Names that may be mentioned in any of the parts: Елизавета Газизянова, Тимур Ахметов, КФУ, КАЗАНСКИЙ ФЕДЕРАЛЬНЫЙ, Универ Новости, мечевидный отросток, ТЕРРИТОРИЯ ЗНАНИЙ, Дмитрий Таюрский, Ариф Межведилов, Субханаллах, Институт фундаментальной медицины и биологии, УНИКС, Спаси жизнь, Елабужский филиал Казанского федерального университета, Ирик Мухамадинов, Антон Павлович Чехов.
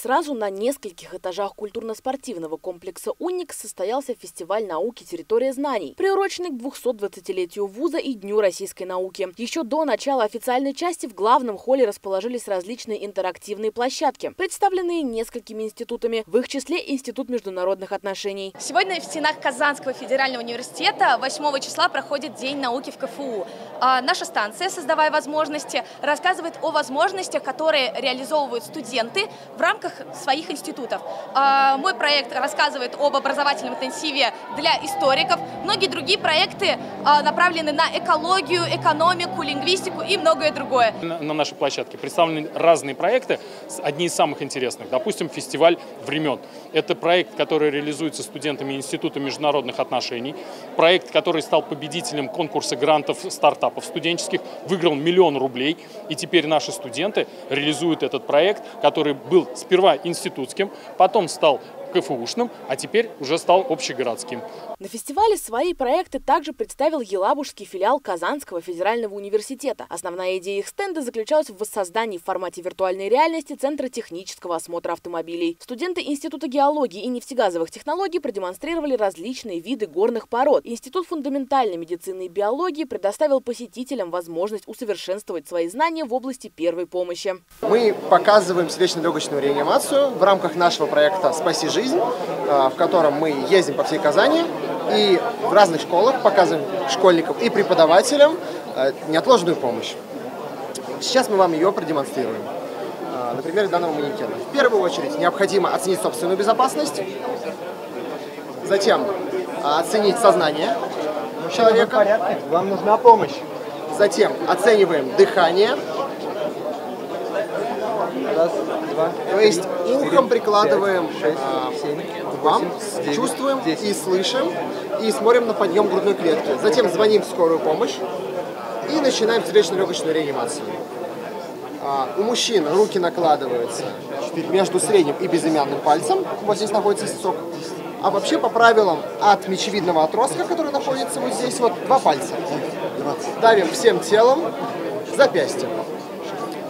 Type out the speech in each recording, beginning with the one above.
Сразу на нескольких этажах культурно-спортивного комплекса «УНИКС» состоялся фестиваль науки «Территория знаний», приуроченный к 220-летию вуза и Дню российской науки. Еще до начала официальной части в главном холле расположились различные интерактивные площадки, представленные несколькими институтами, в их числе Институт международных отношений. Сегодня в стенах Казанского федерального университета 8 числа проходит День науки в КФУ. А наша станция, создавая возможности, рассказывает о возможностях, которые реализовывают студенты в рамках своих институтов. Мой проект рассказывает об образовательном интенсиве для историков. Многие другие проекты направлены на экологию, экономику, лингвистику и многое другое. На нашей площадке представлены разные проекты, одни из самых интересных. Допустим, фестиваль времен. Это проект, который реализуется студентами Института международных отношений. Проект, который стал победителем конкурса грантов стартапов студенческих, выиграл 1 000 000 рублей. И теперь наши студенты реализуют этот проект, который был сперва институтским, потом стал КФУшным, а теперь уже стал общегородским. На фестивале свои проекты также представил Елабужский филиал Казанского федерального университета. Основная идея их стенда заключалась в воссоздании в формате виртуальной реальности Центра технического осмотра автомобилей. Студенты Института геологии и нефтегазовых технологий продемонстрировали различные виды горных пород. Институт фундаментальной медицины и биологии предоставил посетителям возможность усовершенствовать свои знания в области первой помощи. Мы показываем сердечно-легочную реанимацию в рамках нашего проекта «Спаси жизнь», в котором мы ездим по всей Казани и в разных школах показываем школьникам и преподавателям неотложную помощь. Сейчас мы вам ее продемонстрируем. Например, данного манекена. В первую очередь необходимо оценить собственную безопасность, затем оценить сознание человека. Вам нужна помощь. Затем оцениваем дыхание. Раз, два, то есть ухом прикладываем к вам, чувствуем и слышим, и смотрим на подъем грудной клетки. Затем звоним в скорую помощь и начинаем сердечно-легочную реанимацию. У мужчин руки накладываются между средним и безымянным пальцем, вот здесь находится сосок. А вообще по правилам от мечевидного отростка, который находится вот здесь, вот 2 пальца. Давим всем телом, запястьем.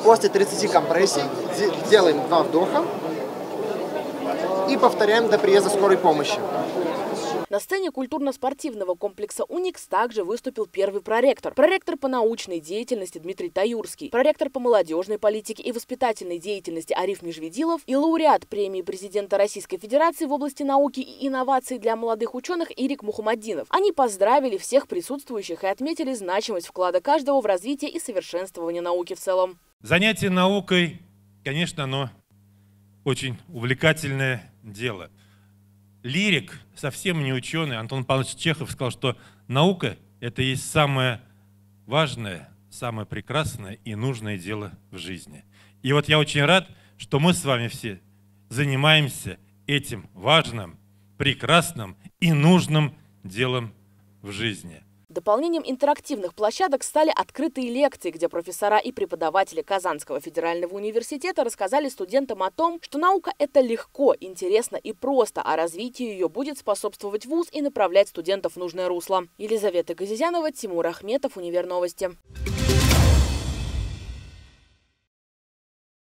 После 30 компрессий делаем 2 вдоха и повторяем до приезда скорой помощи. На сцене культурно-спортивного комплекса «УНИКС» также выступил первый проректор. Проректор по научной деятельности Дмитрий Таюрский, проректор по молодежной политике и воспитательной деятельности Ариф Межведилов и лауреат премии президента Российской Федерации в области науки и инноваций для молодых ученых Ирик Мухамадинов. Они поздравили всех присутствующих и отметили значимость вклада каждого в развитие и совершенствование науки в целом. Занятие наукой, конечно, оно очень увлекательное дело. Лирик, совсем не ученый, Антон Павлович Чехов сказал, что наука – это есть самое важное, самое прекрасное и нужное дело в жизни. И вот я очень рад, что мы с вами все занимаемся этим важным, прекрасным и нужным делом в жизни. Дополнением интерактивных площадок стали открытые лекции, где профессора и преподаватели Казанского федерального университета рассказали студентам о том, что наука – это легко, интересно и просто, а развитию ее будет способствовать вуз и направлять студентов в нужное русло. Елизавета Газизянова, Тимур Ахметов, Универ Новости.